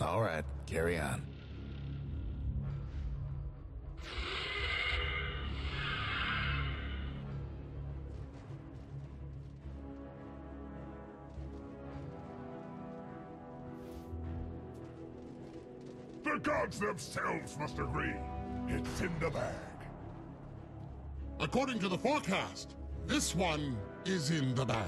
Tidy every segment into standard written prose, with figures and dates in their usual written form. All right, carry on. The gods themselves must agree. It's in the bag. According to the forecast, this one is in the bag.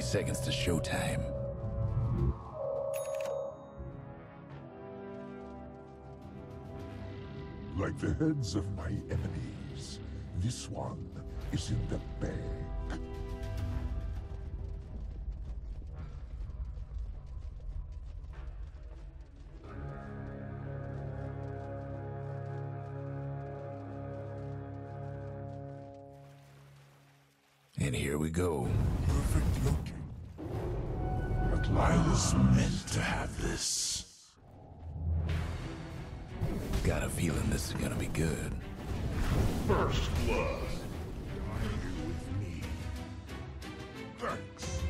Seconds to showtime. Like the heads of my enemies, this one is in the bag. And here we go. Perfect looking. I was meant to have this. Got a feeling this is gonna be good. First blood. With me. Thanks.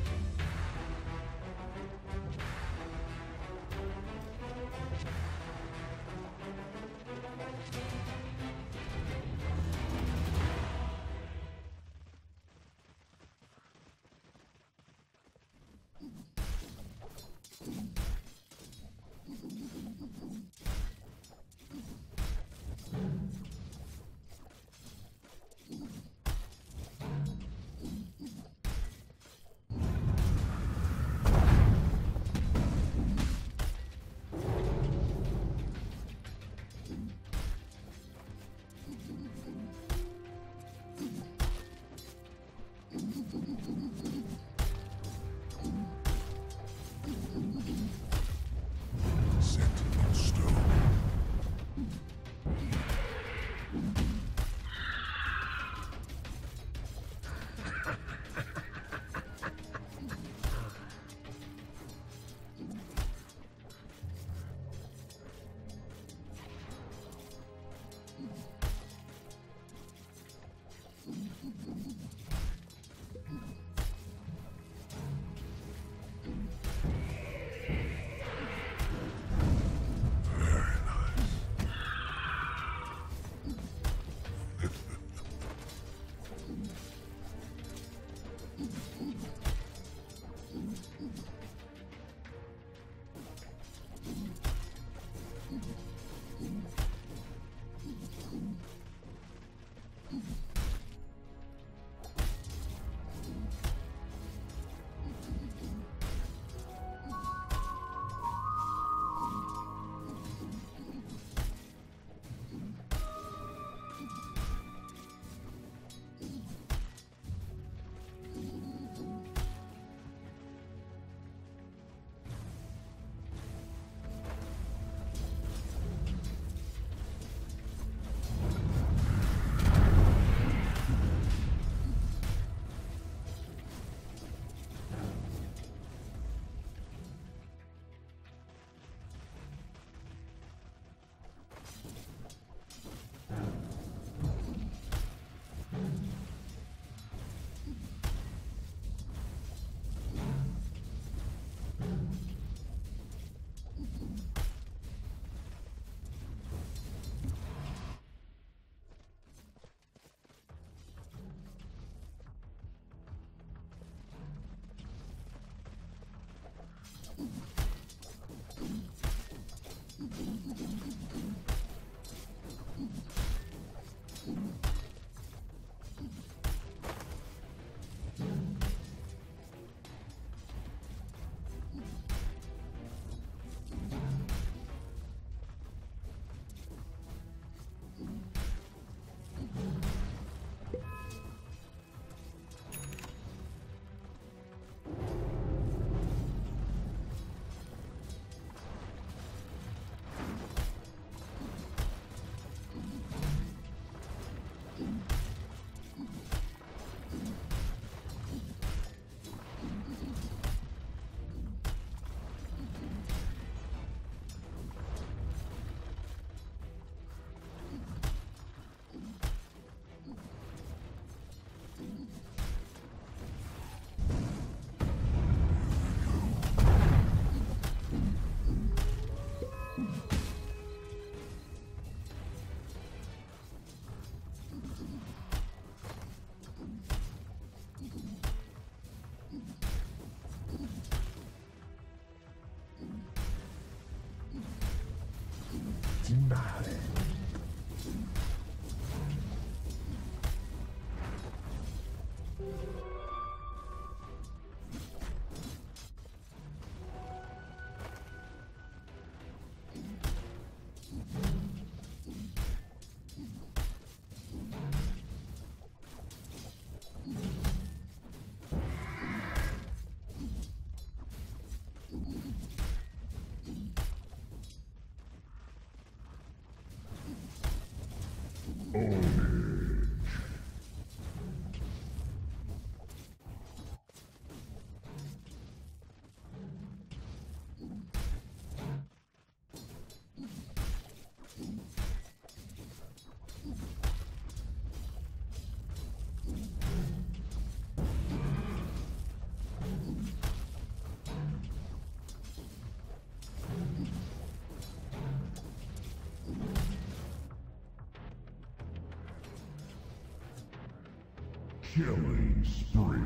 Killing spree.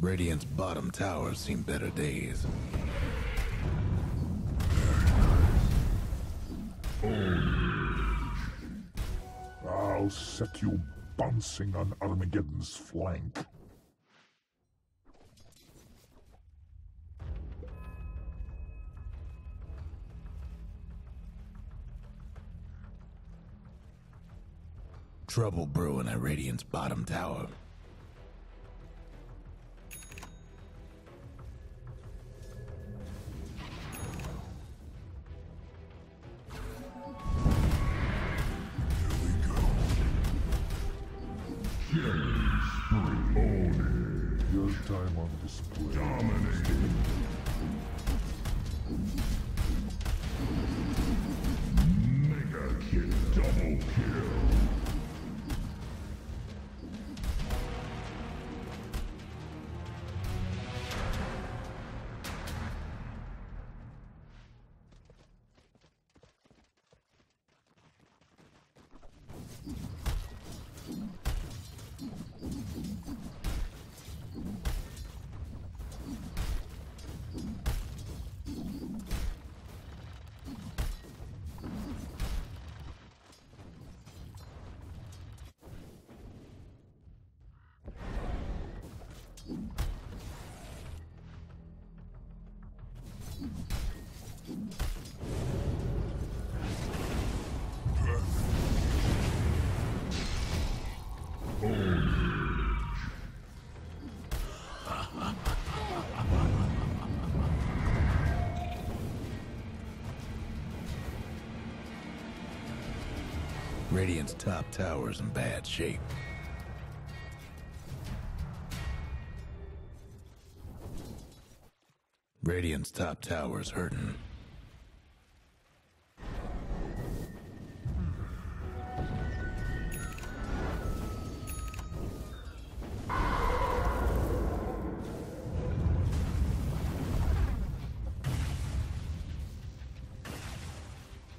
Radiant's bottom towers seen better days. I'll set you bouncing on Armageddon's flank. Trouble brewing at Radiant's bottom tower. Radiant's top tower's in bad shape. Radiant's top tower's hurting.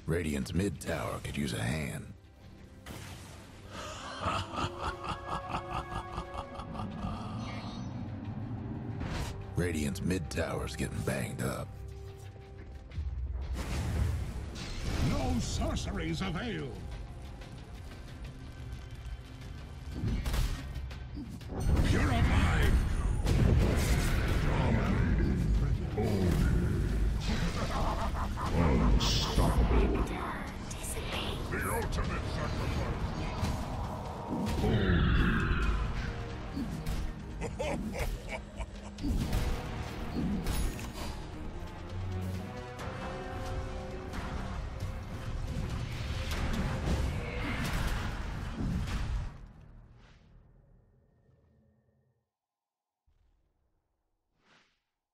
Radiant's mid tower could use a hand. Radiant's mid tower's getting banged up. No sorceries avail. Purify. Unstoppable. The ultimate sacrifice.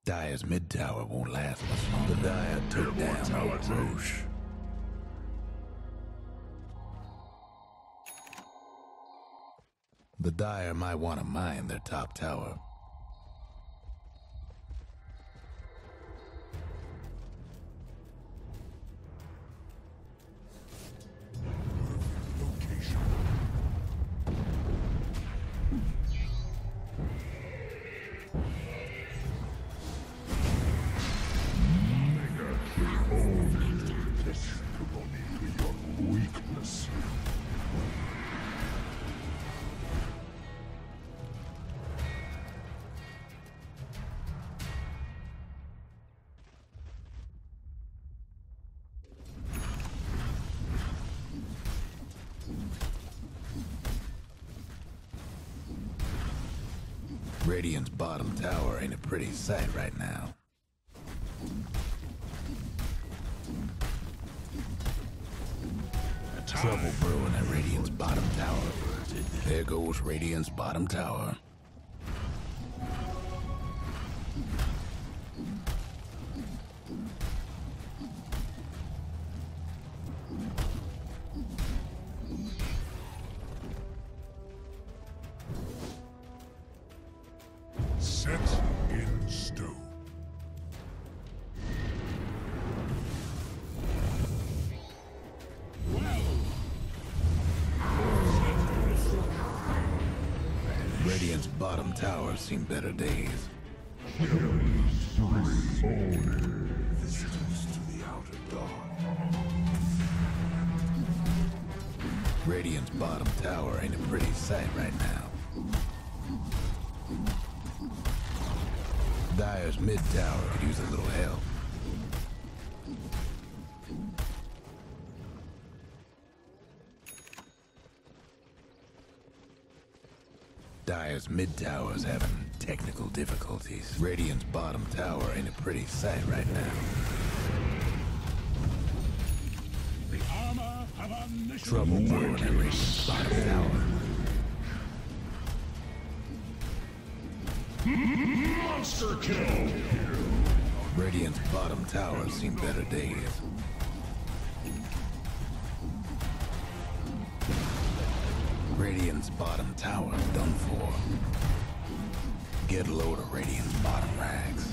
Dire's mid tower won't last much longer. The Dire took down Old Roche. The Dire might want to mine their top tower. Radiant's bottom tower ain't a pretty sight right now. Trouble brewing at Radiant's bottom tower. There goes Radiant's bottom tower. Bottom tower seen better days. Visitors to the outer dawn. Radiant's bottom tower ain't a pretty sight right now. Dire's mid tower could use a little help. Dire's mid-tower's having technical difficulties. Radiant's bottom tower ain't a pretty sight right now. The armor of trouble brewing at Radiant's bottom tower. Monster kill! Radiant's bottom tower's seen better days. Radiant's bottom tower's done for. Get low to Radiant's bottom rags.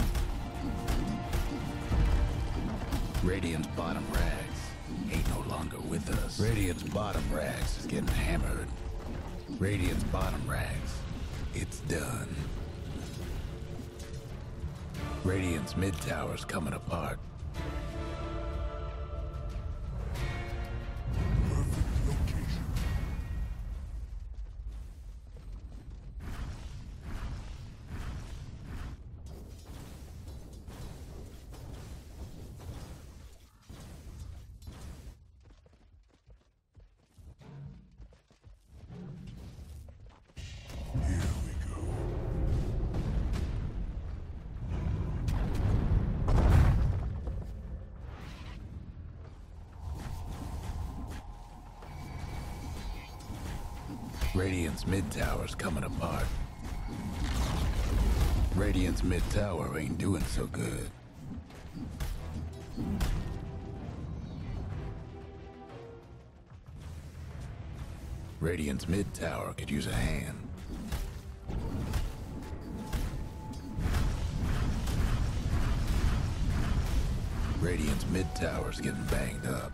Radiant's bottom rags ain't no longer with us. Radiant's bottom rags is getting hammered. Radiant's bottom rags, it's done. Radiant's mid tower's coming apart. Radiant's mid-tower's coming apart. Radiant's mid-tower ain't doing so good. Radiant's mid-tower could use a hand. Radiant's mid-tower's getting banged up.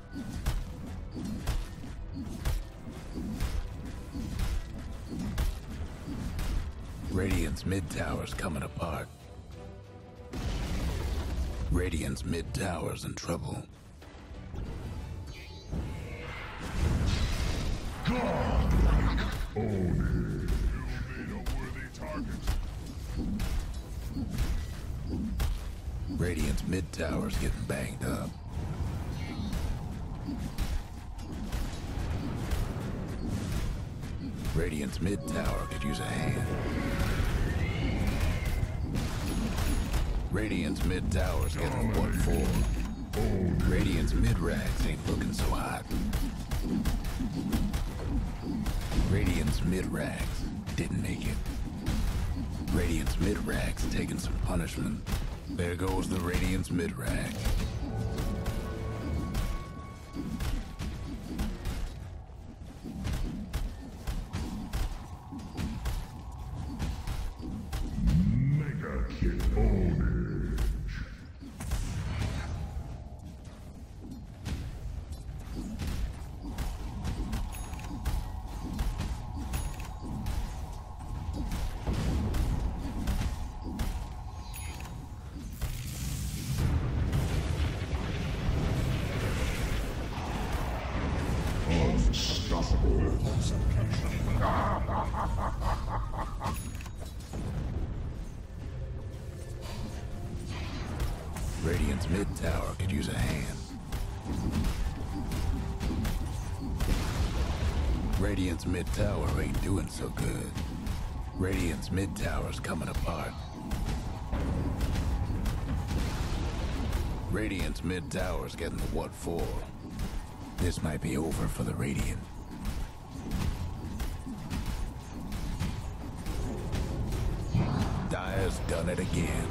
Radiant's mid-tower's coming apart. Radiant's mid-tower's in trouble. God! Oh, you made a worthy target. Radiant's mid-tower's getting banged up. Radiant's mid-tower could use a hand. Radiant's mid-tower's getting what for. Radiant's mid-rags ain't looking so hot. Radiant's mid-rags didn't make it. Radiant's mid-rags taking some punishment. There goes the Radiant's mid-rags. Radiant's mid-tower could use a hand. Radiant's mid-tower ain't doing so good. Radiant's mid-tower's coming apart. Radiant's mid-tower's getting the what for. This might be over for the Radiant. Dire's done it again.